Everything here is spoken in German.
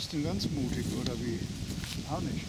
bist du ganz mutig, oder wie? Auch nicht.